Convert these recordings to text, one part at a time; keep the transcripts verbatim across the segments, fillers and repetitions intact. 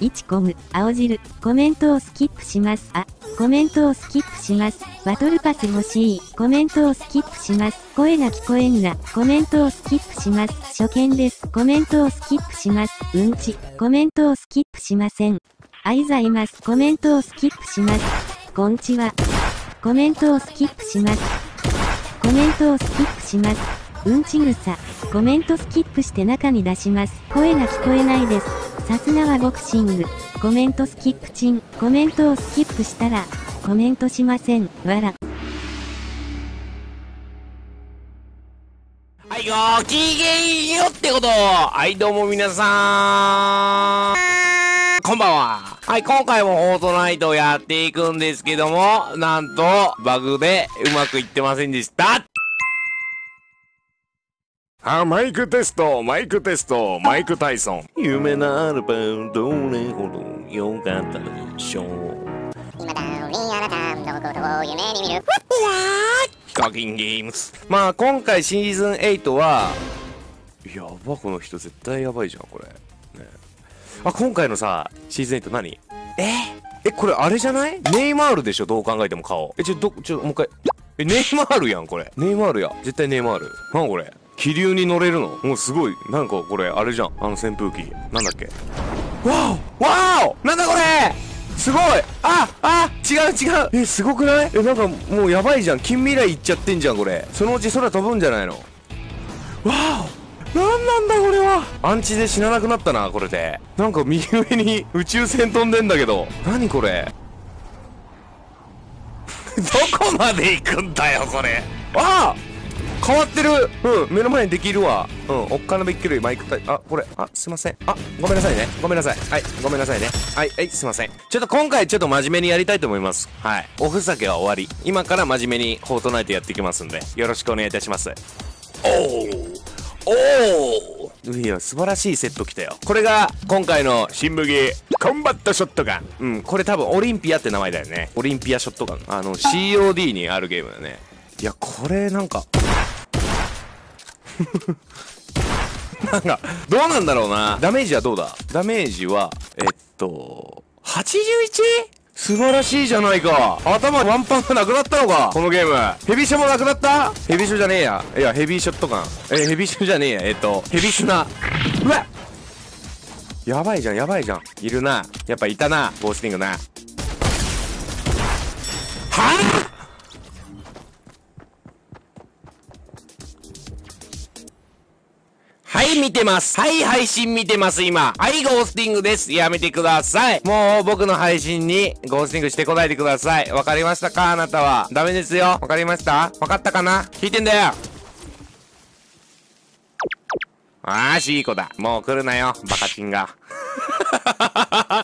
いちコム、青汁、コメントをスキップします。あ、コメントをスキップします。バトルパス欲しい、コメントをスキップします。声が聞こえんな、コメントをスキップします。初見です。コメントをスキップします。うんち、コメントをスキップしません。あいざいます。コメントをスキップします。こんちは。コメントをスキップします。コメントをスキップします。うんちぐさ。コメントスキップして中に出します。声が聞こえないです。さすがはボクシング。コメントスキップチン。コメントをスキップしたら、コメントしません。わら。はいよー、きげんよってこと。はい、どうも皆さーん。こんばんは。はい、今回もフォートナイトをやっていくんですけども、なんと、バグでうまくいってませんでした。あ、マイクテスト、マイクテスト、マイク・タイソン。夢のあるパン、どれほど良かったでしょう。今だ、ウィーアラタンのことを夢に見る。課金ゲームス。まあ、今回シーズンエイトは、やば、この人絶対やばいじゃん、これ。あ、今回のさ、シーズンエイト何？ええ、これあれじゃない？ネイマールでしょ、どう考えても顔。え、ちょ、ど、ちょ、もう一回。え、ネイマールやん、これ。ネイマールや。絶対ネイマール。なんこれ。気流に乗れるの？もうすごい。なんかこれ、あれじゃん。あの扇風機。なんだっけ。わお！わお！なんだこれ！すごい！あ！あ！違う違う！え、すごくない？え、なんかもうやばいじゃん。近未来行っちゃってんじゃん、これ。そのうち空飛ぶんじゃないの？わお！なんなんだこれは。暗地で死ななくなったな、これで。なんか右上に宇宙船飛んでんだけど。何これ。どこまで行くんだよ、これ。ああ、変わってる。うん、目の前にできるわ。うん、おっかなびっくりマイクタイ。あ、これ。あ、すいません。あ、ごめんなさいね。ごめんなさい。はい、ごめんなさいね。はい、はい、すいません。ちょっと今回ちょっと真面目にやりたいと思います。はい。おふざけは終わり。今から真面目にフォートナイトやっていきますんで、よろしくお願いいたします。おお。おお、いや素晴らしいセット来たよ。これが今回の新武器コンバットショットガン。うん、これ多分オリンピアって名前だよね。オリンピアショットガン、あの シーオーディー にあるゲームだよね。いやこれなんかなんかどうなんだろうな。ダメージはどうだ。ダメージはえっと はちじゅういち？素晴らしいじゃないか。頭ワンパンがなくなったのか、このゲーム。ヘビショもなくなった。ヘビショじゃねえや。いや、ヘビーショットガン。え、ヘビショじゃねえや。えっと、ヘビスナ。うわっ、やばいじゃん、やばいじゃん。いるな。やっぱいたな、ボースティングな。はぁ、はい、見てます。はい、配信見てます、今。はい、ゴースティングです。やめてください。もう、僕の配信に、ゴースティングしてこないでください。わかりましたか？あなたは。ダメですよ。わかりました？わかったかな？聞いてんだよ。あー、シーコだ。もう来るなよ、バカチンが。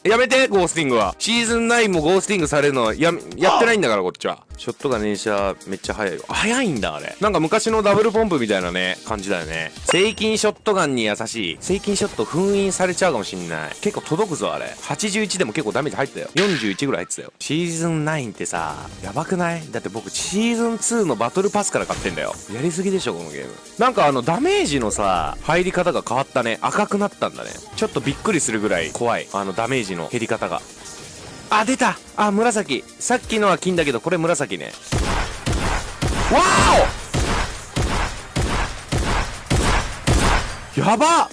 やめて、ゴースティングは。シーズンナインもゴースティングされるのや、やってないんだから、こっちは。ショットガン連射めっちゃ速いよ。速いんだ、あれ。なんか昔のダブルポンプみたいなね、感じだよね。正近ショットガンに優しい。正近ショット封印されちゃうかもしんない。結構届くぞ、あれ。はちじゅういちでも結構ダメージ入ったよ。よんじゅういちぐらい入ってたよ。シーズンナインってさ、やばくない？だって僕、シーズンツーのバトルパスから買ってんだよ。やりすぎでしょ、このゲーム。なんかあの、ダメージのさ、入り方が変わったね。赤くなったんだね。ちょっとびっくりするぐらい怖い。あの、ダメージの減り方が。あ、出た。あ、紫。さっきのは金だけど、これ紫ね。わお！やば！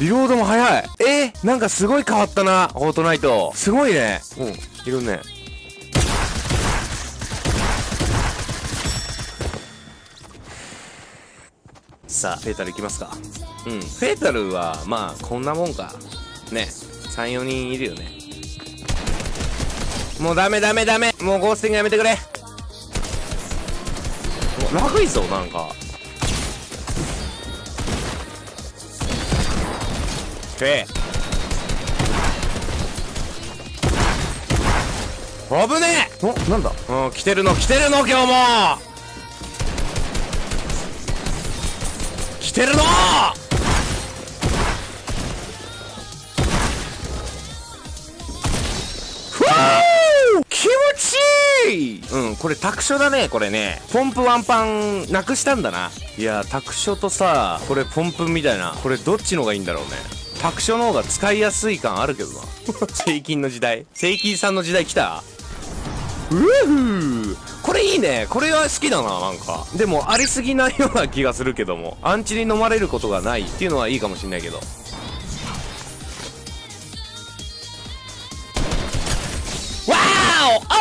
リロードも早い。えー、なんかすごい変わったな、フォートナイト。すごいね。うん、いるね。さあ、フェイタルいきますか。うん、フェイタルは、まあ、こんなもんか。ね、さん、よにんいるよね。もうダメダメダメ。もうゴースティングやめてくれ。ラグいぞ、なんか。ええ、危ねえ。お、なんだ。うん、来てるの来てるの、今日も来てるの。うん、これ卓書だね、これね。ポンプワンパンなくしたんだな。いやー、卓書とさ、これポンプみたいな。これどっちのがいいんだろうね。百姓の方が使いやすい感あるけどな。セイキンの時代、セイキンさんの時代来た。うーふー、これいいね。これは好きだな、なんか。でも、ありすぎないような気がするけども。アンチに飲まれることがないっていうのはいいかもしんないけど。わ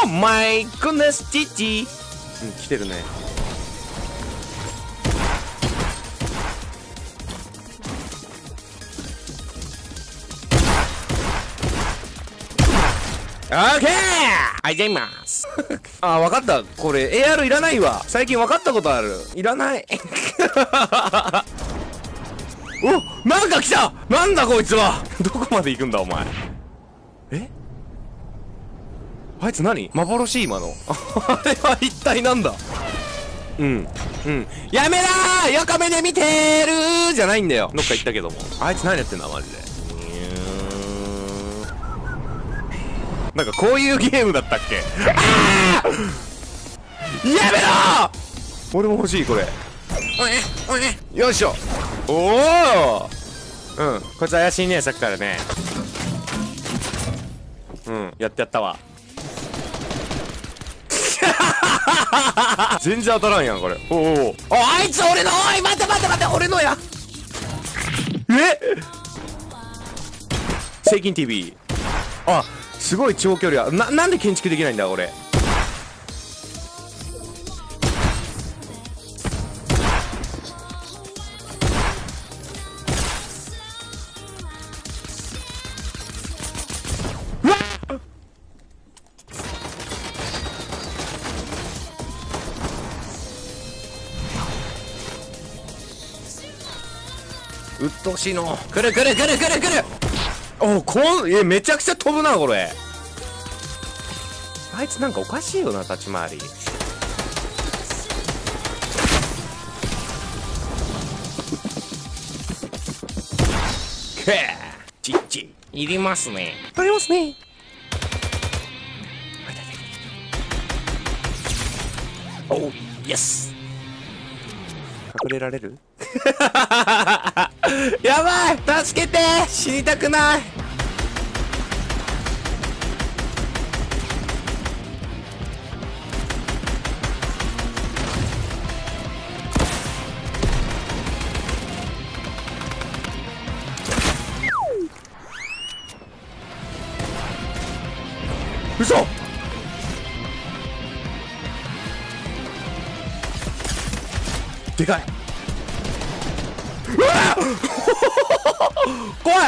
ーお！ Oh my goodness, チッチ。うん、来てるね。オーケー、はい、じゃあいます。あー、わかった。これ、エーアール いらないわ。最近わかったことある。いらない。お、なんか来た！なんだこいつは。どこまで行くんだ、お前。え？あいつ何？幻、今の。あれは一体なんだ？うん。うん。やめなー！横目で見てーる！じゃないんだよ。どっか行ったけども。あいつ何やってんだ、マジで。なんかこういうゲームだったっけ？あー！やめろー！俺も欲しい、これ。おね、おね。よいしょ。おー！うん。こいつ怪しいね、さっきからね。うん。やってやったわ。全然当たらんやん、これ。おーおー。あ、あいつ俺の！おい、待て待て待て！俺のや！え？セイキン ティーブイ。あ、すごい長距離はな、なんで建築できないんだ俺。うわっ、うっとうしいの。くるくるくるくるくる。おこん、え、めちゃくちゃ飛ぶなこれ。あいつなんかおかしいよな、立ち回り。くぅ、ちっちいりますね、取りますね。おう、イエス。隠れられる？やばい、助けて、死にたくない。嘘。でかい。怖い。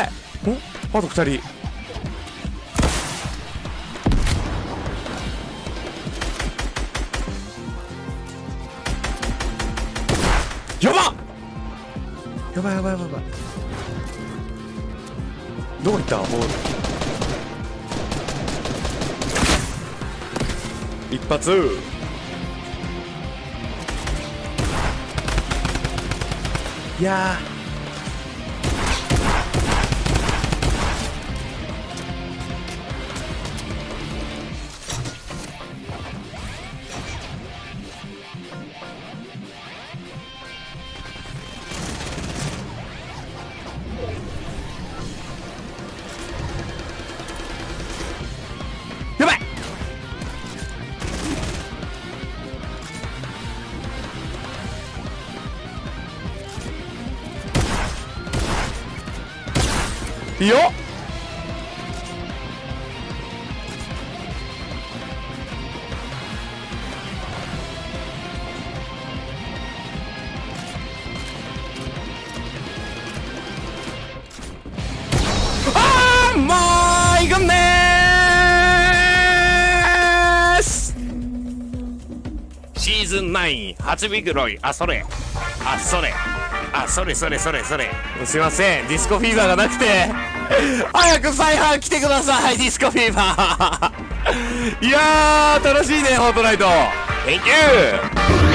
お、あとふたり。やばっ、やばいやばいやばいやばい。どこ行ったボール。一発。いやー、いいよ。あー、もういくんねーす。シーズンナイン初ビクロイ。あ、それあ、それあ、それそれそれそれ。すいません、ディスコフィーバーがなくて。早く再販来てください、ディスコフィーバー。いやー、楽しいね、フォートナイト。 Thank you!